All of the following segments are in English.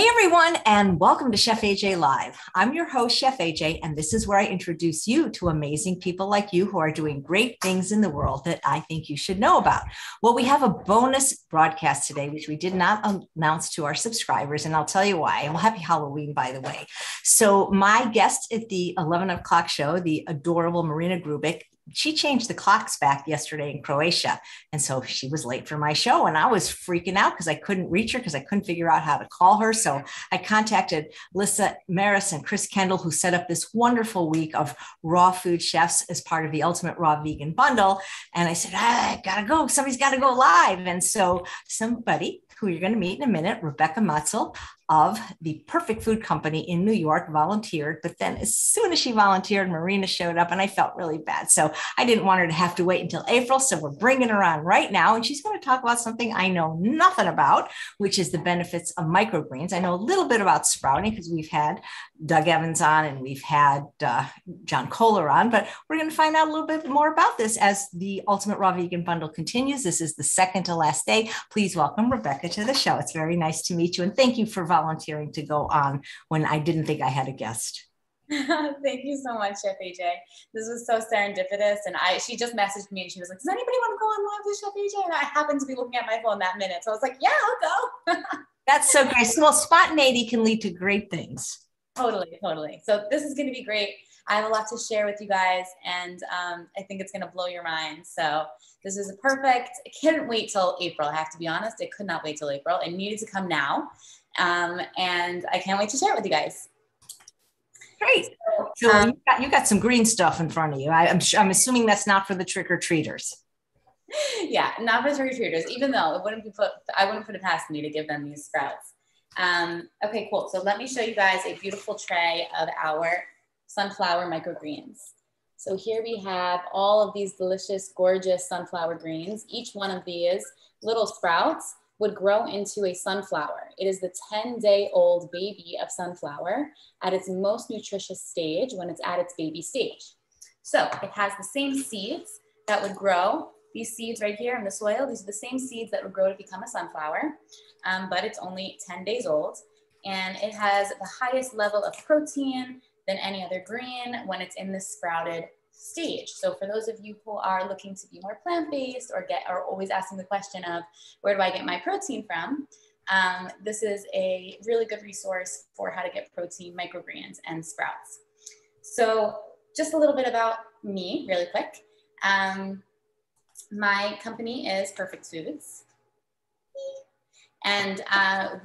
Hey everyone, and welcome to Chef AJ Live. I'm your host, Chef AJ, and this is where I introduce you to amazing people like you who are doing great things in the world that I think you should know about. Well, we have a bonus broadcast today, which we did not announce to our subscribers, and I'll tell you why. And well, happy Halloween, by the way. So my guest at the 11 o'clock show, the adorable Marina Grubic, she changed the clocks back yesterday in Croatia. And so she was late for my show and I was freaking out because I couldn't reach her because I couldn't figure out how to call her. So I contacted Lisa Maris and Chris Kendall, who set up this wonderful week of raw food chefs as part of the Ultimate Raw Vegan Bundle. And I said, I gotta go. Somebody's gotta go live. And so somebody who you're going to meet in a minute, Rebecca Mutzel of the Perfect Food Company in New York, volunteered. But then as soon as she volunteered, Marina showed up and I felt really bad. So I didn't want her to have to wait until April. So we're bringing her on right now. And she's going to talk about something I know nothing about, which is the benefits of microgreens. I know a little bit about sprouting because we've had Doug Evans on and we've had John Kohler on, but we're going to find out a little bit more about this as the Ultimate Raw Vegan Bundle continues. This is the second to last day. Please welcome Rebecca to the show. It's very nice to meet you. And thank you for volunteering to go on when I didn't think I had a guest. Thank you so much, Chef AJ. This was so serendipitous. And she just messaged me and she was like, does anybody want to go on live with Chef AJ? And I happened to be looking at my phone that minute. So I was like, yeah, I'll go. That's so great. Well, spontaneity can lead to great things. Totally, totally. So this is going to be great. I have a lot to share with you guys, and I think it's going to blow your mind. So this is perfect. I couldn't wait till April. I have to be honest. I could not wait till April. It needed to come now. And I can't wait to share it with you guys. Great. So you got some green stuff in front of you. I'm assuming that's not for the trick-or-treaters. Yeah, not for trick-or-treaters, even though it wouldn't be I wouldn't put it past me to give them these sprouts. Okay, cool. So let me show you guys a beautiful tray of our sunflower microgreens. So here we have all of these delicious, gorgeous sunflower greens. Each one of these little sprouts would grow into a sunflower. It is the 10-day-old baby of sunflower at its most nutritious stage when it's at its baby stage. So it has the same seeds that would grow. These seeds right here in the soil, these are the same seeds that would grow to become a sunflower, but it's only 10 days old. And it has the highest level of protein than any other green when it's in the sprouted stage. So for those of you who are looking to be more plant-based or are always asking the question of where do I get my protein from, this is a really good resource for how to get protein, microgreens, and sprouts. So just a little bit about me really quick. My company is Perfect Foods, and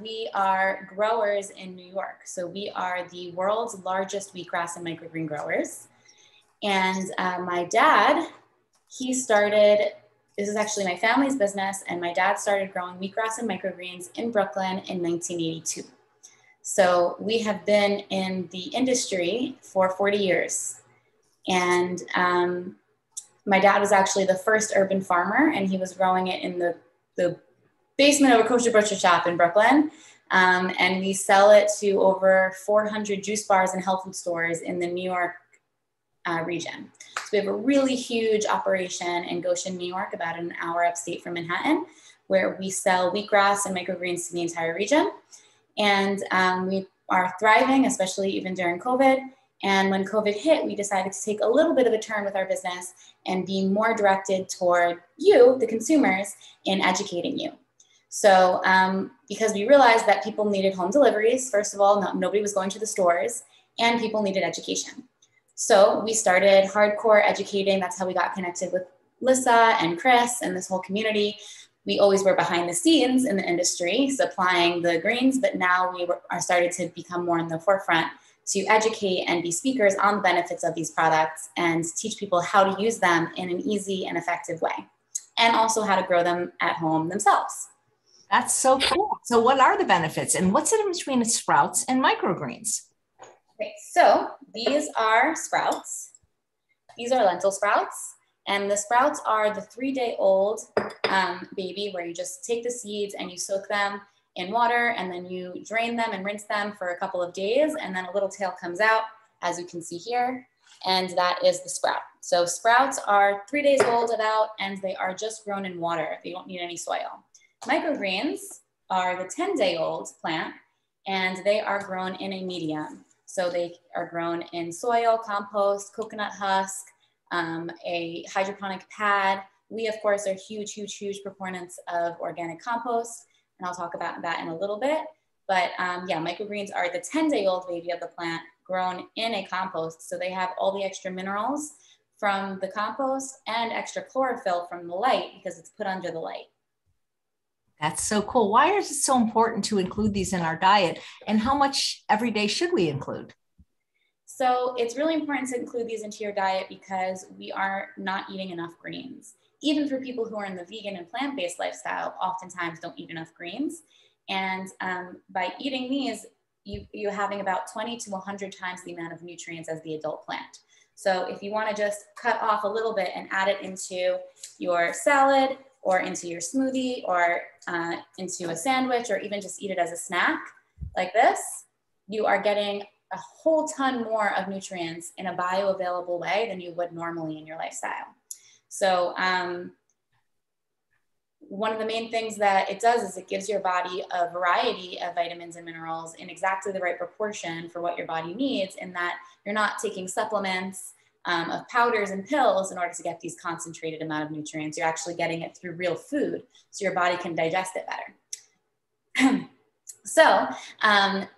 we are growers in New York. So we are the world's largest wheatgrass and microgreen growers. And my dad, he started, this is actually my family's business, and my dad started growing wheatgrass and microgreens in Brooklyn in 1982. So we have been in the industry for 40 years. And my dad was actually the first urban farmer, and he was growing it in the basement of a kosher butcher shop in Brooklyn. And we sell it to over 400 juice bars and health food stores in the New York region. So we have a really huge operation in Goshen, New York, about an hour upstate from Manhattan, where we sell wheatgrass and microgreens to the entire region. And we are thriving, especially even during COVID. And when COVID hit, we decided to take a little bit of a turn with our business and be more directed toward you, the consumers, in educating you. So because we realized that people needed home deliveries, first of all, nobody was going to the stores, and people needed education. So we started hardcore educating. That's how we got connected with Lisa and Chris and this whole community. We always were behind the scenes in the industry, supplying the greens, but now we are started to become more in the forefront to educate and be speakers on the benefits of these products and teach people how to use them in an easy and effective way, and also how to grow them at home themselves. That's so cool. So what are the benefits and what's in between sprouts and microgreens? Okay, so these are sprouts. These are lentil sprouts, and the sprouts are the 3-day-old baby where you just take the seeds and you soak them in water, and then you drain them and rinse them for a couple of days, and then a little tail comes out, as you can see here, and that is the sprout. So sprouts are 3 days old about, and they are just grown in water. They don't need any soil. Microgreens are the 10-day-old plant, and they are grown in a medium. So they are grown in soil, compost, coconut husk, a hydroponic pad. We, of course, are huge, huge, huge proponents of organic compost, and I'll talk about that in a little bit. But yeah, microgreens are the 10-day-old baby of the plant grown in a compost. So they have all the extra minerals from the compost and extra chlorophyll from the light because it's put under the light. That's so cool. Why is it so important to include these in our diet, and how much every day should we include? So it's really important to include these into your diet because we are not eating enough greens. Even for people who are in the vegan and plant-based lifestyle, oftentimes don't eat enough greens. And by eating these, you're having about 20 to 100 times the amount of nutrients as the adult plant. So if you want to just cut off a little bit and add it into your salad or into your smoothie or into a sandwich, or even just eat it as a snack like this, you are getting a whole ton more of nutrients in a bioavailable way than you would normally in your lifestyle. So one of the main things that it does is it gives your body a variety of vitamins and minerals in exactly the right proportion for what your body needs, in that you're not taking supplements of powders and pills in order to get these concentrated amount of nutrients. You're actually getting it through real food, so your body can digest it better. So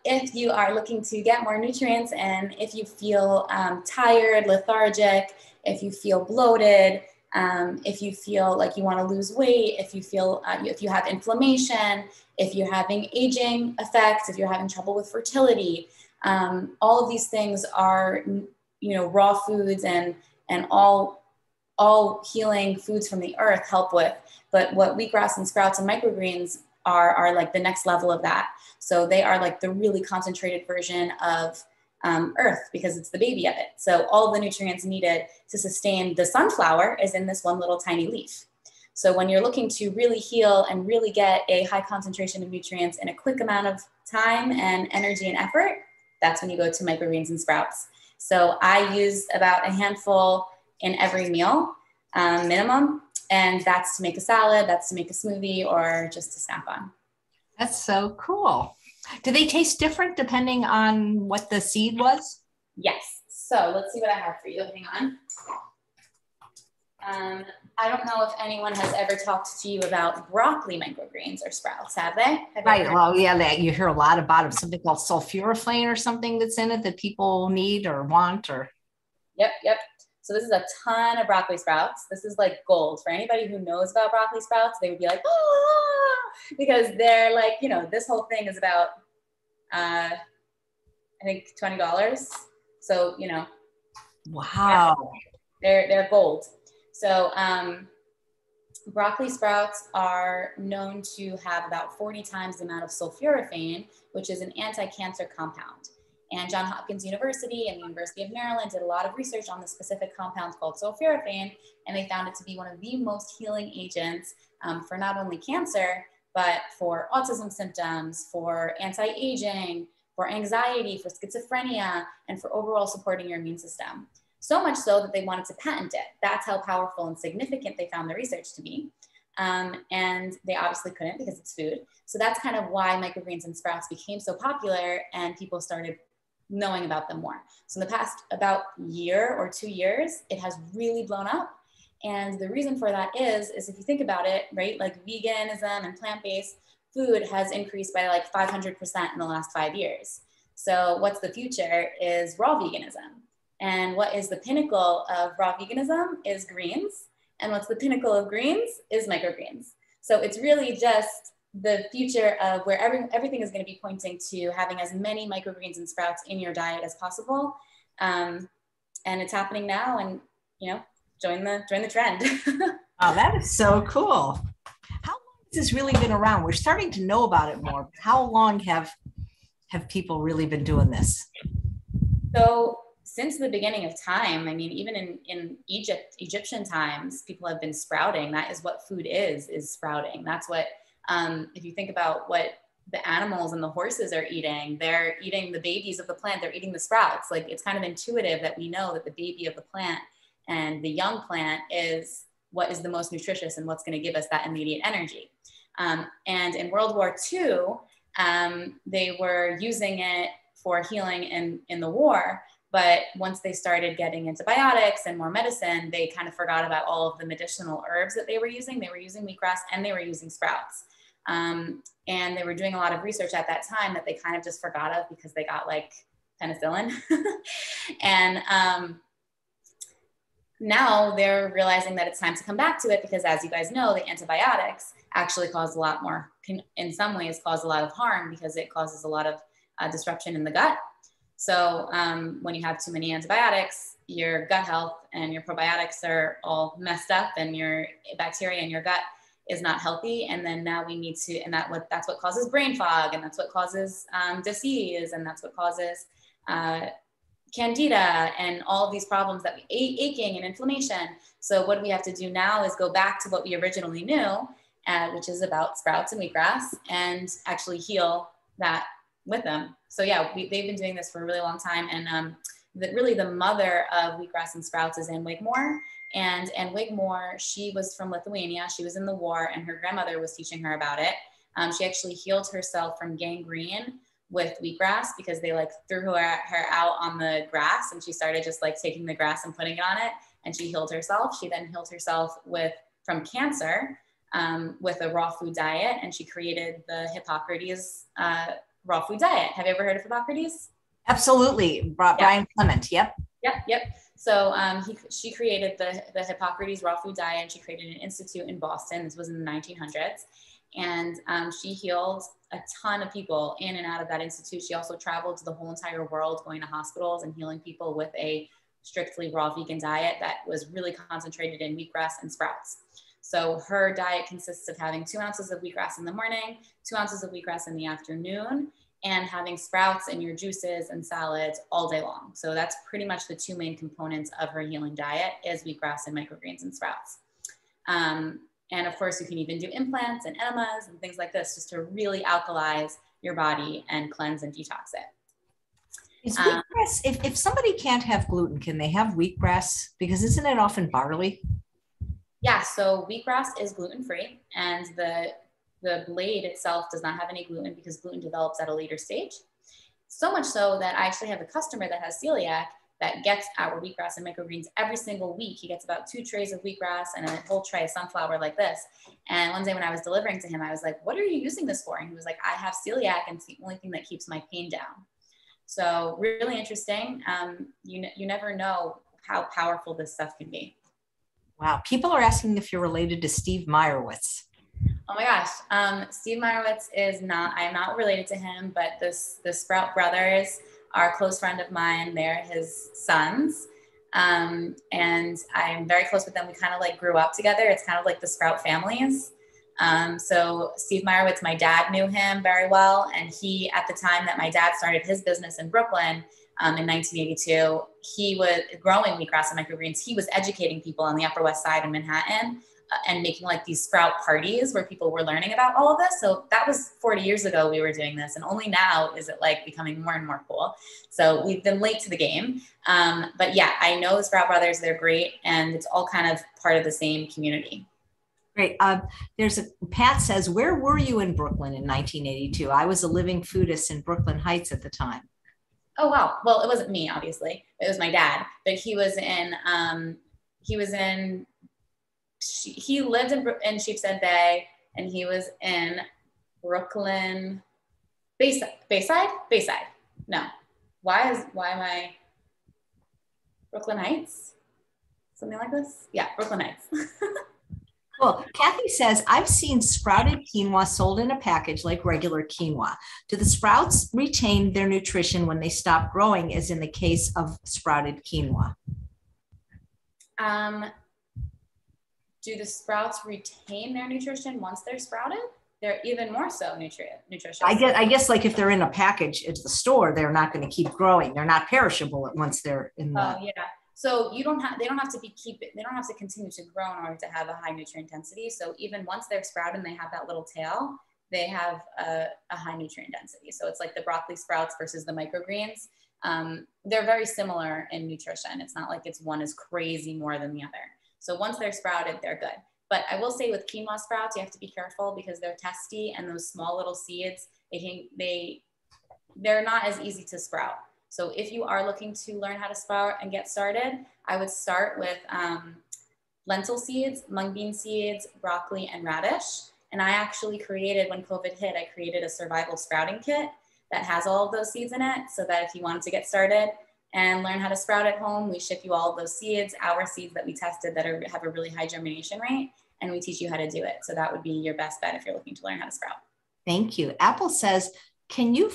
if you are looking to get more nutrients, and if you feel tired, lethargic, if you feel bloated, if you feel like you want to lose weight, if you feel, if you have inflammation, if you're having aging effects, if you're having trouble with fertility, all of these things are, you know, raw foods and all healing foods from the earth help with. But what wheatgrass and sprouts and microgreens are like the next level of that. So they are like the really concentrated version of earth, because it's the baby of it. So all the nutrients needed to sustain the sunflower is in this one little tiny leaf. So when you're looking to really heal and really get a high concentration of nutrients in a quick amount of time and energy and effort, that's when you go to microgreens and sprouts. So I use about a handful in every meal minimum, and that's to make a salad, that's to make a smoothie, or just to snack on. That's so cool. Do they taste different depending on what the seed was? Yes. So let's see what I have for you. Hang on. I don't know if anyone has ever talked to you about broccoli microgreens or sprouts, have they? Right. Well, yeah, you hear a lot about them. Something called sulforaphane or something that's in it that people need or want or. Yep. Yep. So this is a ton of broccoli sprouts. This is like gold for anybody who knows about broccoli sprouts. They would be like, oh, because they're like, you know, this whole thing is about, I think $20. So, you know, wow, yeah, they're gold. So, broccoli sprouts are known to have about 40 times the amount of sulforaphane, which is an anti-cancer compound. And Johns Hopkins University and the University of Maryland did a lot of research on the specific compound called sulforaphane, and they found it to be one of the most healing agents for not only cancer, but for autism symptoms, for anti-aging, for anxiety, for schizophrenia, and for overall supporting your immune system. So much so that they wanted to patent it. That's how powerful and significant they found the research to be. And they obviously couldn't because it's food. So that's kind of why microgreens and sprouts became so popular, and people started knowing about them more. So in the past about year or 2 years, it has really blown up. And the reason for that is if you think about it, right, like veganism and plant-based food has increased by like 500% in the last 5 years. So what's the future is raw veganism. And what is the pinnacle of raw veganism is greens. And what's the pinnacle of greens is microgreens. So it's really just the future of where everything is going to be pointing to having as many microgreens and sprouts in your diet as possible. And it's happening now, and, you know, join the trend. Oh, that is so cool. How long has this really been around? We're starting to know about it more. But how long have people really been doing this? So since the beginning of time, I mean, even in Egyptian times, people have been sprouting. That is what food is sprouting. That's what, if you think about what the animals and the horses are eating, they're eating the babies of the plant, they're eating the sprouts. Like, it's kind of intuitive that we know that the baby of the plant and the young plant is what is the most nutritious and what's going to give us that immediate energy. And in World War II, They were using it for healing in the war. But once they started getting antibiotics and more medicine, they kind of forgot about all of the medicinal herbs that they were using. They were using wheatgrass and they were using sprouts. And they were doing a lot of research at that time that they kind of just forgot of because they got like penicillin. And now they're realizing that it's time to come back to it because, as you guys know, the antibiotics actually cause a lot more, in some ways cause a lot of harm because it causes a lot of disruption in the gut. So when you have too many antibiotics, your gut health and your probiotics are all messed up and your bacteria in your gut is not healthy. And then now we need to, and that's what causes brain fog, and that's what causes disease, and that's what causes candida and all of these problems that we aching and inflammation. So what we have to do now is go back to what we originally knew, which is about sprouts and wheatgrass, and actually heal that with them. So yeah, they've been doing this for a really long time. And really the mother of wheatgrass and sprouts is Anne Wigmore. And Anne Wigmore, she was from Lithuania. She was in the war and her grandmother was teaching her about it. She actually healed herself from gangrene with wheatgrass because they like threw her out on the grass and she started just like taking the grass and putting it on it. And she healed herself. She then healed herself from cancer with a raw food diet. And she created the Hippocrates raw food diet. Have you ever heard of Hippocrates? Absolutely. Brian Clement. Yep. So she created the Hippocrates raw food diet, and she created an institute in Boston. This was in the 1900s. And she healed a ton of people in and out of that institute. She also traveled to the whole entire world, going to hospitals and healing people with a strictly raw vegan diet that was really concentrated in wheatgrass and sprouts. So her diet consists of having 2 ounces of wheatgrass in the morning, 2 ounces of wheatgrass in the afternoon, and having sprouts in your juices and salads all day long. So that's pretty much the two main components of her healing diet is wheatgrass and microgreens and sprouts. And of course, you can even do implants and enemas and things like this just to really alkalize your body and cleanse and detox it. Is wheatgrass, if somebody can't have gluten, can they have wheatgrass? Because isn't it often barley? Yeah, so wheatgrass is gluten-free, and the blade itself does not have any gluten because gluten develops at a later stage. So much so that I actually have a customer that has celiac that gets our wheatgrass and microgreens every single week. He gets about 2 trays of wheatgrass and a whole tray of sunflower like this. And one day when I was delivering to him, I was like, "What are you using this for?" And he was like, "I have celiac and it's the only thing that keeps my pain down." So really interesting. You never know how powerful this stuff can be. Wow. People are asking if you're related to Steve Meyerowitz. Oh my gosh. Steve Meyerowitz is not, I'm not related to him, but the Sprout Brothers are a close friend of mine. They're his sons. And I'm very close with them. We kind of like grew up together. It's kind of like the Sprout families. So Steve Meyerowitz, my dad knew him very well. And he, at the time that my dad started his business in Brooklyn, in 1982, he was growing wheatgrass and microgreens. He was educating people on the Upper West Side in Manhattan and making like these sprout parties where people were learning about all of this. So that was 40 years ago we were doing this, and only now is it like becoming more and more cool. So we've been late to the game. But yeah, I know the Sprout Brothers, they're great, and it's all kind of part of the same community. Great. Pat says, where were you in Brooklyn in 1982? I was a living foodist in Brooklyn Heights at the time. Oh, wow. Well, it wasn't me, obviously. It was my dad, but he lived in Sheepshead Bay, and he was in Brooklyn, Bayside. No. Why am I Brooklyn Heights? Something like this? Yeah. Brooklyn Heights. Well, Kathy says, I've seen sprouted quinoa sold in a package like regular quinoa. Do the sprouts retain their nutrition when they stop growing, as in the case of sprouted quinoa? Do the sprouts retain their nutrition once they're sprouted? They're even more so nutritious. I guess like if they're in a package at the store, they're not going to keep growing. They're not perishable once they're in the... Oh, yeah. So they don't have to continue to grow in order to have a high nutrient density. So even once they're sprouted and they have that little tail, they have a high nutrient density. So it's like the broccoli sprouts versus the microgreens. They're very similar in nutrition. It's not like one is crazy more than the other. So once they're sprouted, they're good. But I will say with quinoa sprouts, you have to be careful because they're testy, and those small little seeds, they're not as easy to sprout. So if you are looking to learn how to sprout and get started, I would start with lentil seeds, mung bean seeds, broccoli, and radish. And I actually created, when COVID hit, I created a survival sprouting kit that has all of those seeds in it, so that if you wanted to get started and learn how to sprout at home, we ship you all of those seeds, our seeds that we tested that are, have a really high germination rate, and we teach you how to do it. So that would be your best bet if you're looking to learn how to sprout. Thank you. Apple says, can you,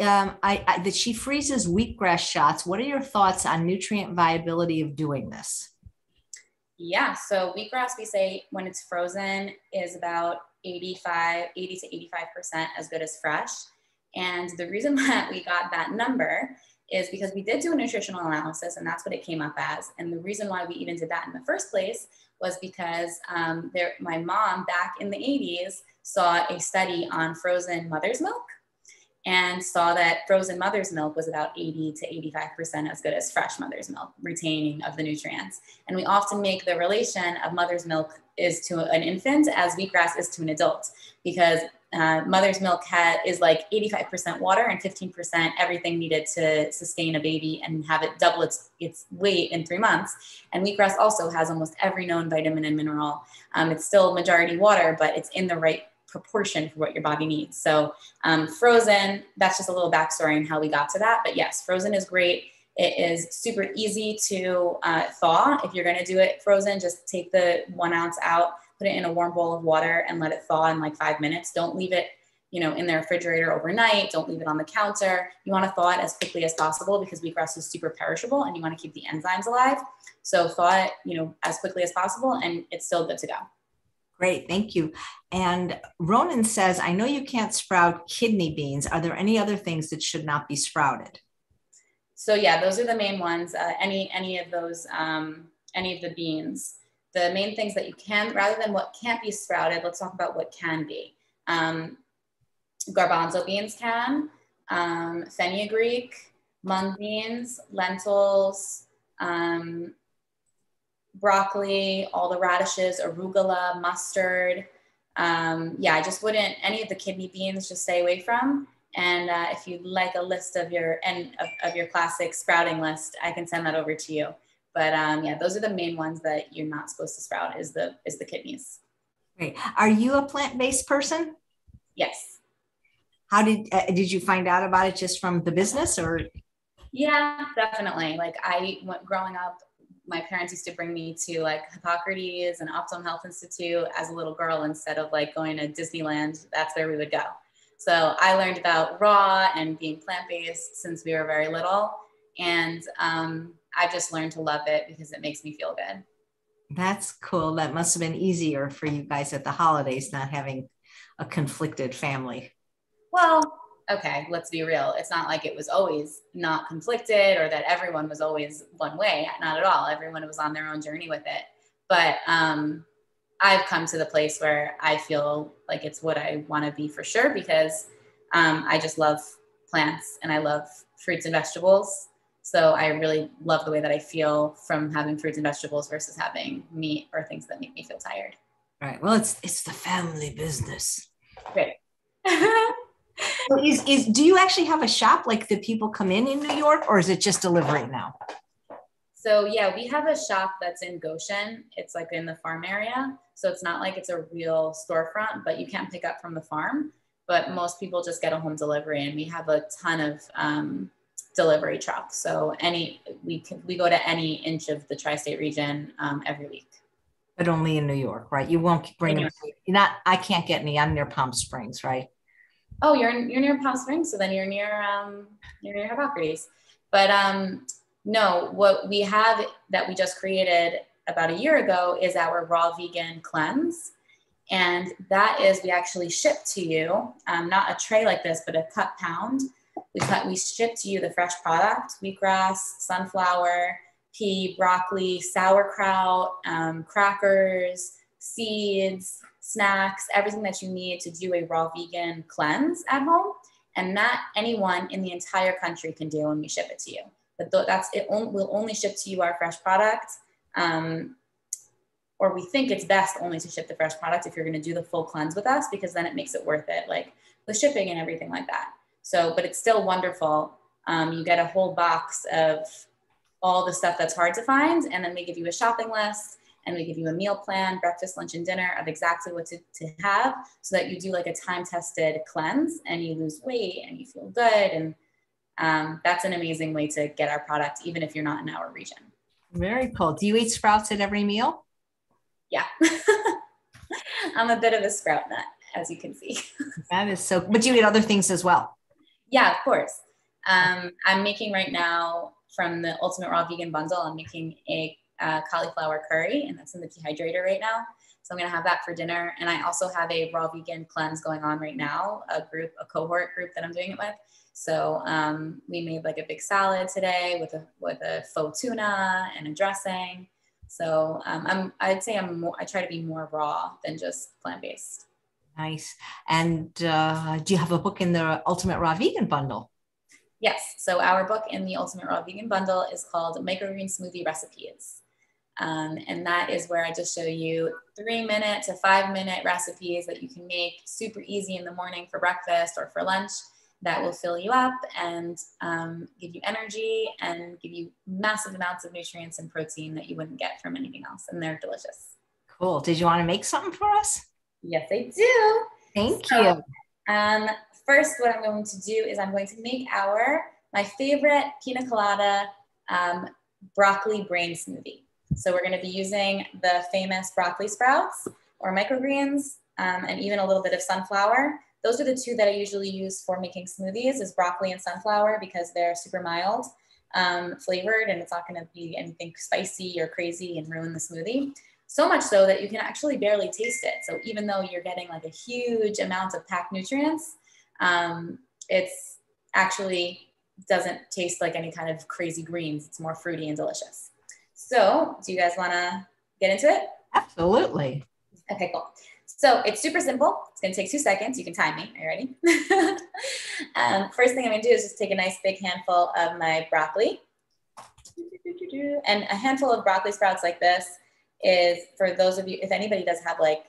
that she freezes wheatgrass shots. What are your thoughts on nutrient viability of doing this? Yeah, so wheatgrass, we say when it's frozen is about 80 to 85% as good as fresh. And the reason that we got that number is because we did do a nutritional analysis, and that's what it came up as. And the reason why we even did that in the first place was because my mom back in the 80s saw a study on frozen mother's milk and saw that frozen mother's milk was about 80 to 85% as good as fresh mother's milk, retaining of the nutrients. And we often make the relation of mother's milk is to an infant as wheatgrass is to an adult, because mother's milk is like 85% water and 15% everything needed to sustain a baby and have it double its weight in 3 months. And wheatgrass also has almost every known vitamin and mineral. It's still majority water, but it's in the right proportion for what your body needs. So frozen, that's just a little backstory on how we got to that. But yes, frozen is great. It is super easy to thaw. If you're going to do it frozen, just take the 1 ounce out, put it in a warm bowl of water and let it thaw in like 5 minutes. Don't leave it, in the refrigerator overnight. Don't leave it on the counter. You want to thaw it as quickly as possible because wheatgrass is super perishable and you want to keep the enzymes alive. So thaw it, as quickly as possible, and it's still good to go. Great, thank you. And Ronan says, I know you can't sprout kidney beans. Are there any other things that should not be sprouted? So yeah, those are the main ones. Any of those, any of the beans. The main things that you can, rather than what can't be sprouted, let's talk about what can be. Garbanzo beans can, fenugreek, mung beans, lentils, broccoli, all the radishes, arugula, mustard. Yeah, I just wouldn't, any of the kidney beans, just stay away from. And if you'd like a list of your classic sprouting list, I can send that over to you. But yeah, those are the main ones that you're not supposed to sprout is the kidneys. Great. Are you a plant-based person? Yes. How did you find out about it just from the business or? Yeah, definitely. Like I went growing up, my parents used to bring me to like Hippocrates and Optimum Health Institute as a little girl instead of like going to Disneyland. That's where we would go. So I learned about raw and being plant-based since we were very little. And I've just learned to love it because it makes me feel good. That's cool. That must have been easier for you guys at the holidays, not having a conflicted family. Well, okay, let's be real. It's not like it was always not conflicted or that everyone was always one way. Not at all. Everyone was on their own journey with it. But I've come to the place where I feel like it's what I want to be for sure, because I just love plants and I love fruits and vegetables. So I really love the way that I feel from having fruits and vegetables versus having meat or things that make me feel tired. All right. Well, it's the family business. Great. So do you actually have a shop like the people come in New York, or is it just delivery now? So yeah, we have a shop that's in Goshen. It's like in the farm area. So it's not like it's a real storefront, but you can pick up from the farm. But most people just get a home delivery, and we have a ton of delivery trucks. So we go to any inch of the tri-state region every week. But only in New York, right? You won't bring them. I can't get any. I'm near Palm Springs, right? Oh, you're near Palm Springs, so then you're near Hippocrates. But no, what we have that we just created about a year ago is our raw vegan cleanse. And that is, we actually ship to you, not a tray like this, but a cut pound. We ship to you the fresh product, wheatgrass, sunflower, pea, broccoli, sauerkraut, crackers, seeds, snacks, everything that you need to do a raw vegan cleanse at home. And that anyone in the entire country can do, and we ship it to you. But we'll only ship to you our fresh product. or we think it's best only to ship the fresh product if you're going to do the full cleanse with us, because then it makes it worth it, like the shipping and everything like that. So, but it's still wonderful. You get a whole box of all the stuff that's hard to find, and then we give you a shopping list, and we give you a meal plan, breakfast, lunch, and dinner of exactly what to have, so that you do like a time-tested cleanse and you lose weight and you feel good. And that's an amazing way to get our product, even if you're not in our region. Very cool. Do you eat sprouts at every meal? Yeah. I'm a bit of a sprout nut, as you can see. That is so, but you eat other things as well. Yeah, of course. I'm making right now from the Ultimate Raw Vegan Bundle, I'm making a cauliflower curry, and that's in the dehydrator right now. So I'm going to have that for dinner. And I also have a raw vegan cleanse going on right now, a cohort group that I'm doing it with. So we made like a big salad today with a faux tuna and a dressing. So I try to be more raw than just plant-based. Nice. And do you have a book in the Ultimate Raw Vegan Bundle? Yes. So our book in the Ultimate Raw Vegan Bundle is called Microgreen Smoothie Recipes. And that is where I just show you 3-minute to 5-minute recipes that you can make super easy in the morning for breakfast or for lunch that will fill you up and give you energy and give you massive amounts of nutrients and protein that you wouldn't get from anything else. And they're delicious. Cool. Did you want to make something for us? Yes, I do. Thank you. First, what I'm going to do is I'm going to make my favorite pina colada broccoli brain smoothie. So we're going to be using the famous broccoli sprouts or microgreens and even a little bit of sunflower. Those are the two that I usually use for making smoothies, is broccoli and sunflower, because they're super mild flavored, and it's not going to be anything spicy or crazy and ruin the smoothie. So much so that you can actually barely taste it. So even though you're getting like a huge amount of packed nutrients, it's actually doesn't taste like any kind of crazy greens. It's more fruity and delicious. So do you guys want to get into it? Absolutely. Okay, cool. So it's super simple. It's going to take 2 seconds. You can time me. Are you ready? First thing I'm going to do is just take a nice big handful of my broccoli. And a handful of broccoli sprouts like this is for those of you, if anybody does have like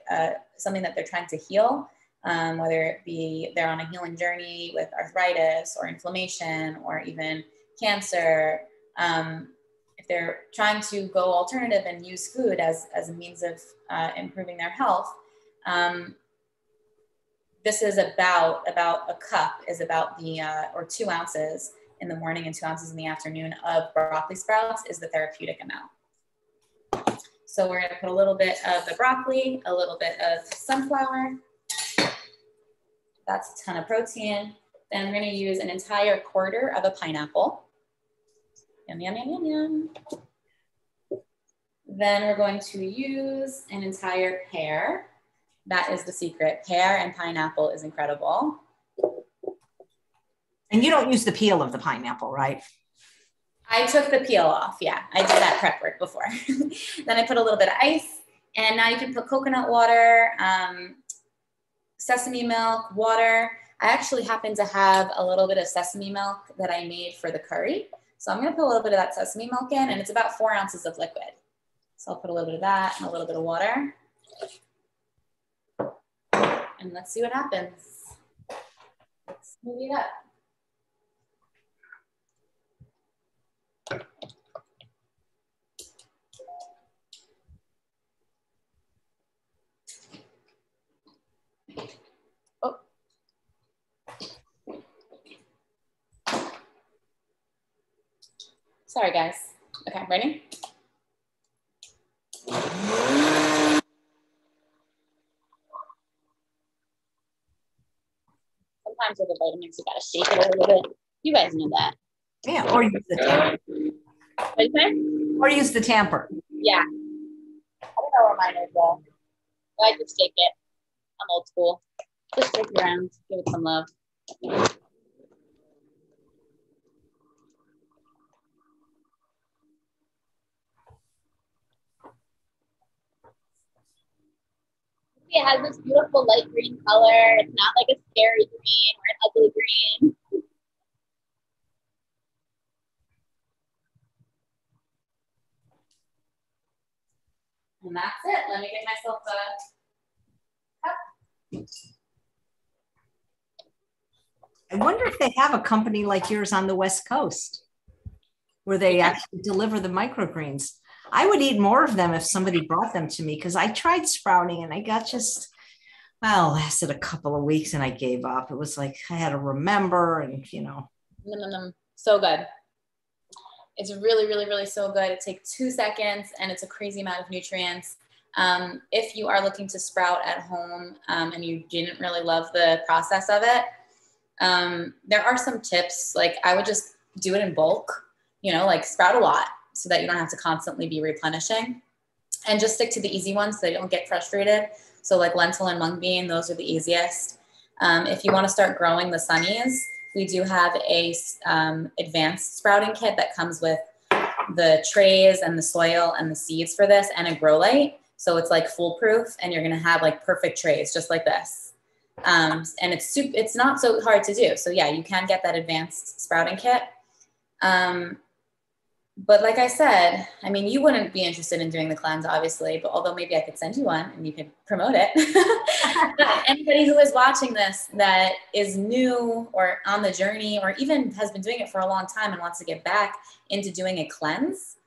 something that they're trying to heal, whether it be they're on a healing journey with arthritis or inflammation or even cancer, if they're trying to go alternative and use food as a means of improving their health, this is about a cup is about the, or 2 ounces in the morning and 2 ounces in the afternoon of broccoli sprouts is the therapeutic amount. So we're going to put a little bit of the broccoli, a little bit of sunflower. That's a ton of protein. Then I'm going to use an entire quarter of a pineapple. Yum, yum, yum, yum, yum. Then we're going to use an entire pear. That is the secret. Pear and pineapple is incredible. And you don't use the peel of the pineapple, right? I took the peel off. Yeah, I did that prep work before. Then I put a little bit of ice, and now you can put coconut water, sesame milk, water. I actually happen to have a little bit of sesame milk that I made for the curry. So I'm going to put a little bit of that sesame milk in, and it's about 4 ounces of liquid. So I'll put a little bit of that and a little bit of water. And let's see what happens. Let's smoothie it up. Sorry, guys. Okay, ready? Sometimes with the vitamins, you gotta shake it a little bit. You guys know that. Yeah, or use the tamper. What did you say? Or use the tamper. Yeah. I don't know where mine is though. So I just shake it. I'm old school. Just shake it around, give it some love. It has this beautiful light green color. It's not like a scary green or an ugly green. And that's it. Let me get myself a cup. I wonder if they have a company like yours on the West Coast where they actually deliver the microgreens. I would eat more of them if somebody brought them to me, because I tried sprouting and I got just, well, lasted a couple of weeks and I gave up. It was like I had to remember and, you know. So good. It's really, really, really so good. It takes 2 seconds and it's a crazy amount of nutrients. If you are looking to sprout at home and you didn't really love the process of it, there are some tips. Like I would just do it in bulk, you know, like sprout a lot so that you don't have to constantly be replenishing, and just stick to the easy ones so you don't get frustrated. So like lentil and mung bean, those are the easiest. If you want to start growing the sunnies, we do have a advanced sprouting kit that comes with the trays and the soil and the seeds for this, and a grow light. So it's like foolproof, and you're going to have like perfect trays just like this. And it's not so hard to do. So yeah, you can get that advanced sprouting kit. But like I said, I mean, you wouldn't be interested in doing the cleanse, obviously, but although maybe I could send you one and you could promote it. Anybody who is watching this that is new or on the journey, or even has been doing it for a long time and wants to get back into doing a cleanse,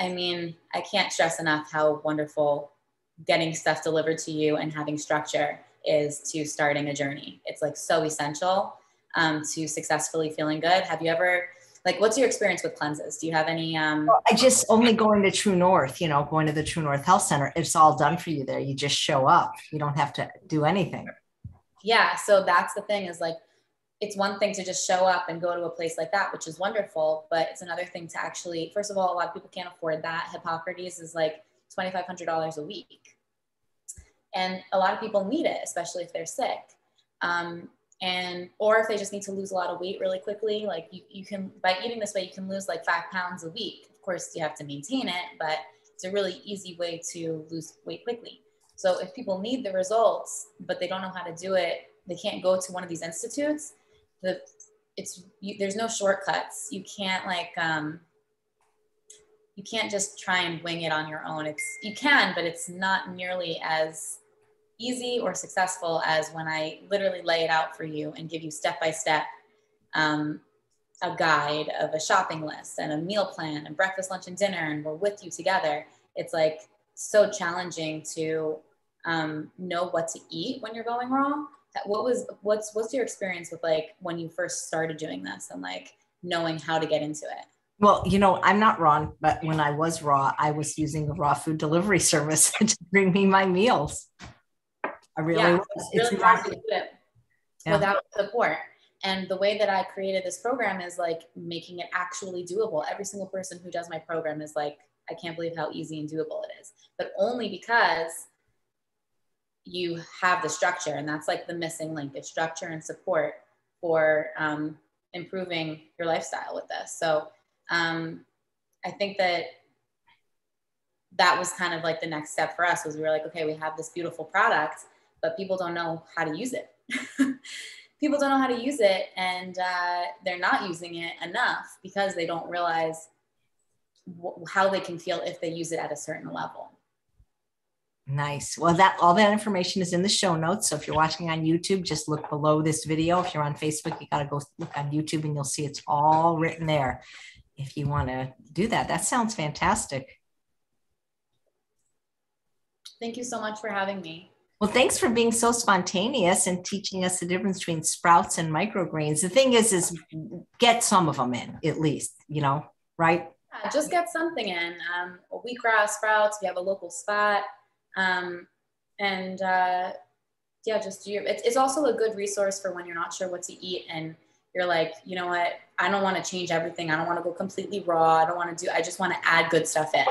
I mean, I can't stress enough how wonderful getting stuff delivered to you and having structure is to starting a journey. It's like so essential to successfully feeling good. Have you ever... Like, what's your experience with cleanses? Do you have any? Well, I just only going to True North, you know, going to the True North Health Center. It's all done for you there. You just show up. You don't have to do anything. Yeah. So that's the thing is like, it's one thing to just show up and go to a place like that, which is wonderful. But it's another thing to actually, first of all, a lot of people can't afford that. Hippocrates is like $2,500 a week. And a lot of people need it, especially if they're sick. Or if they just need to lose a lot of weight really quickly, like you can, by eating this way, you can lose like 5 pounds a week. Of course, you have to maintain it, but it's a really easy way to lose weight quickly. So if people need the results, but they don't know how to do it, they can't go to one of these institutes. There's no shortcuts. You can't like, you can't just try and wing it on your own. You can, but it's not nearly as easy or successful as when I literally lay it out for you and give you step-by-step a guide of a shopping list and a meal plan and breakfast, lunch, and dinner, and we're with you together. It's like so challenging to know what to eat when you're going raw. What's your experience with like when you first started doing this and like knowing how to get into it? Well, you know, I'm not raw, but when I was raw, I was using a raw food delivery service to bring me my meals. I really, yeah, it's really hard to do it without support. And the way that I created this program is like making it actually doable. Every single person who does my program is like, I can't believe how easy and doable it is, but only because you have the structure. And that's like the missing link, the structure and support for improving your lifestyle with this. So I think that was kind of like the next step for us was we were like, okay, we have this beautiful product, but people don't know how to use it. People don't know how to use it, and they're not using it enough because they don't realize how they can feel if they use it at a certain level. Nice. Well, all that information is in the show notes. So if you're watching on YouTube, just look below this video. If you're on Facebook, you got to go look on YouTube and you'll see it's all written there. If you want to do that, that sounds fantastic. Thank you so much for having me. Well, thanks for being so spontaneous and teaching us the difference between sprouts and microgreens. The thing is get some of them in at least, you know, right? Yeah, just get something in. A wheat raw sprouts, if you have a local spot. Yeah, just do your, it's also a good resource for when you're not sure what to eat and you're like, you know what, I don't want to change everything. I don't want to go completely raw. I just want to add good stuff in.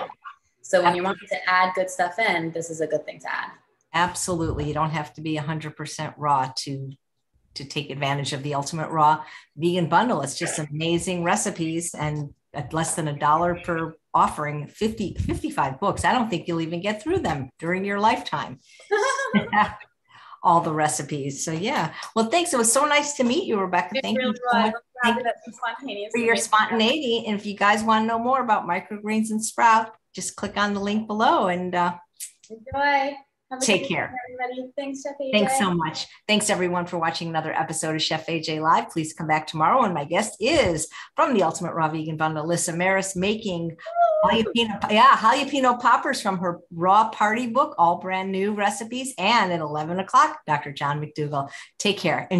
So when you want to add good stuff in, this is a good thing to add. Absolutely. You don't have to be 100% raw to take advantage of the Ultimate Raw Vegan Bundle. It's just amazing recipes, and at less than $1 per offering, 55 books. I don't think you'll even get through them during your lifetime. All the recipes. So yeah. Well, thanks. It was so nice to meet you, Rebecca. Thank you so much for your spontaneity. And if you guys want to know more about microgreens and sprout, just click on the link below and enjoy. Take care, everybody. Thanks, Chef AJ. Thanks so much. Thanks, everyone, for watching another episode of Chef AJ Live. Please come back tomorrow. And my guest is from the Ultimate Raw Vegan Bundle, Alyssa Maris, making jalapeno poppers from her Raw Party book, all brand new recipes. And at 11 o'clock, Dr. John McDougall. Take care. Enjoy.